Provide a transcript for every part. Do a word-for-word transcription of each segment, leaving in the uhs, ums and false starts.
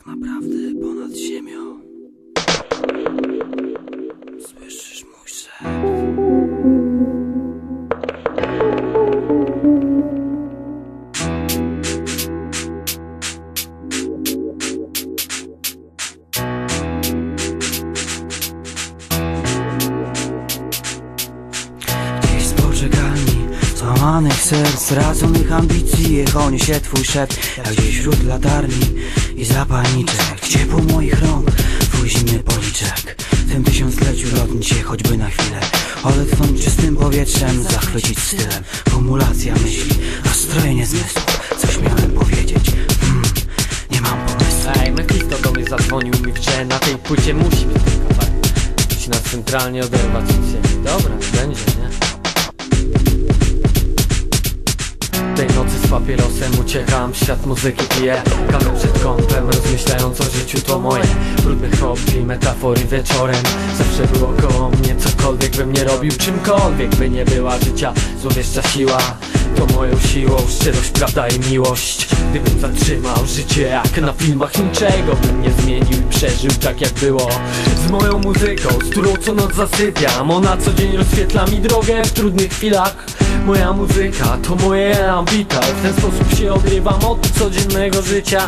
tak naprawdę ponad ziemią. Słyszysz mój szept? Złamanych serc, straconych ambicji, niech oni się twój szept, jak gdzieś wśród latarni i zapalniczek, ciepło moich rąk, twój zimny policzek. W tym tysiącleciu lotnij się choćby na chwilę, ale twym czystym powietrzem zachwycić stylem. Kumulacja myśli, rozstrojenie zmysłu, coś miałem powiedzieć, hmm, nie mam pomysłu. Ej, Mephisto do mnie zadzwonił mi wczoraj, na tej płycie musi być ten kawałek. Musi nas centralnie oderwać od siebie. Dobra, będzie, nie? Tej nocy z papierosem uciekam, świat muzyki piję kawę przed kąpem, rozmyślając o życiu to moje. Brudne hobby, metafory wieczorem, zawsze było koło mnie, cokolwiek bym nie robił, czymkolwiek by nie była życia złowieszcza siła. To moją siłą, szczerość, prawda i miłość. Gdybym zatrzymał życie jak na filmach, niczego bym nie zmienił i przeżył tak jak było. Z moją muzyką, z którą co noc zasypiam, ona co dzień rozświetla mi drogę w trudnych chwilach. Moja muzyka to moje ambita, w ten sposób się odrywam od codziennego życia.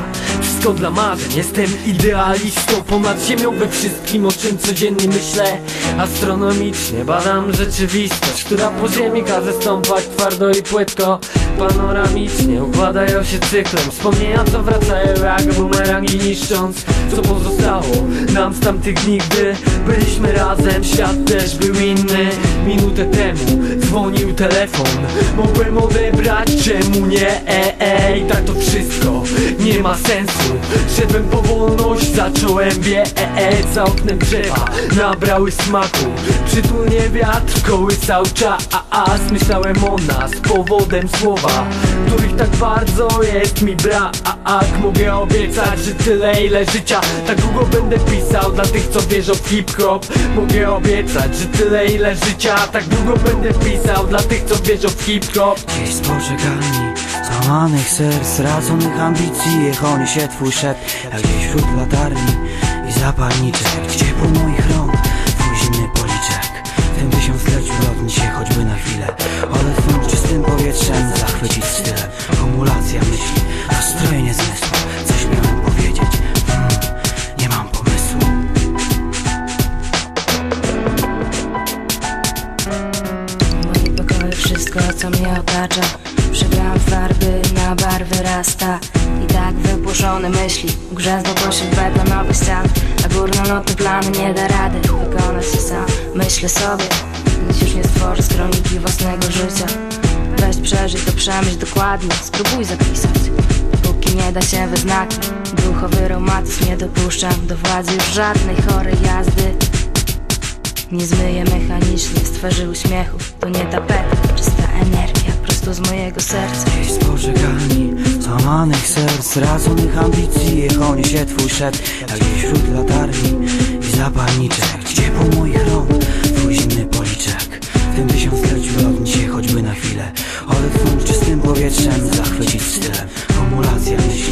Wszystko dla marzeń, jestem idealistą, ponad ziemią we wszystkim, o czym codziennie myślę. Astronomicznie badam rzeczywistość, która po ziemi każe stąpać twardo i płytko. Panoramicznie układają się cyklem, wspomnienia co wracają jak bumerangi, niszcząc co pozostało nam z tamtych nigdy. Byliśmy razem, świat też był inny. Minutę temu dzwonił telefon, mogłem odebrać, czemu nie? Ej, tak to wszystko nie ma sensu. Szedłem po wolność, zacząłem biec za oknem, drzewa nabrały smaku, przytulnie wiatr kołysał czas. Myślałem o nas powodem słowa, których tak bardzo jest mi brak. Mogę obiecać, że tyle ile życia tak długo będę pisał dla tych co wierzą w hip-hop. Mogę obiecać, że tyle ile życia tak długo będę pisał dla tych co wierzą w hip-hop. Dziś spoczekani, złamanych serc, straconych ambicji, niech oni się twój szept, jak gdzieś wśród latarni i zapalniczek, ciepło moich rąk, twój zimny policzek. W tym tysiącleciu lotnij się choćby na chwilę, ale twym czystym powietrzem zachwycić stylem. Kumulacja myśli, rozstrojenie zmysłu, coś miałem powiedzieć, hmm, nie mam pomysłu. Moje pokoje, wszystko co mnie otacza, przybrałam farby na barwy rasta. I tak wyburzone myśli grzęzną pośród planowych stan, a górnolotny plan nie da rady wykonać się sam. Myślę sobie, nic już nie stworzę z kroniki własnego życia. Weź przeżyj to, przemyśl dokładnie, spróbuj zapisać, póki nie da się we znaki. Duchowy romantyzm nie dopuszczam do władzy już żadnej chorej jazdy. Nie zmyję mechanicznie z twarzy uśmiechu, to nie tapeta, czysta energia prosto z mojego serca. Dziś spoczekani, złamanych serc, straconych ambicji, niech oni się twój szept, jak gdzieś wśród latarni i zapalniczek, ciepło moich rąk, twój zimny policzek. W tym tysiącleciu lotnij się choćby na chwilę, ale twój czystym powietrzem zachwycić stylem. Kumulacja myśli,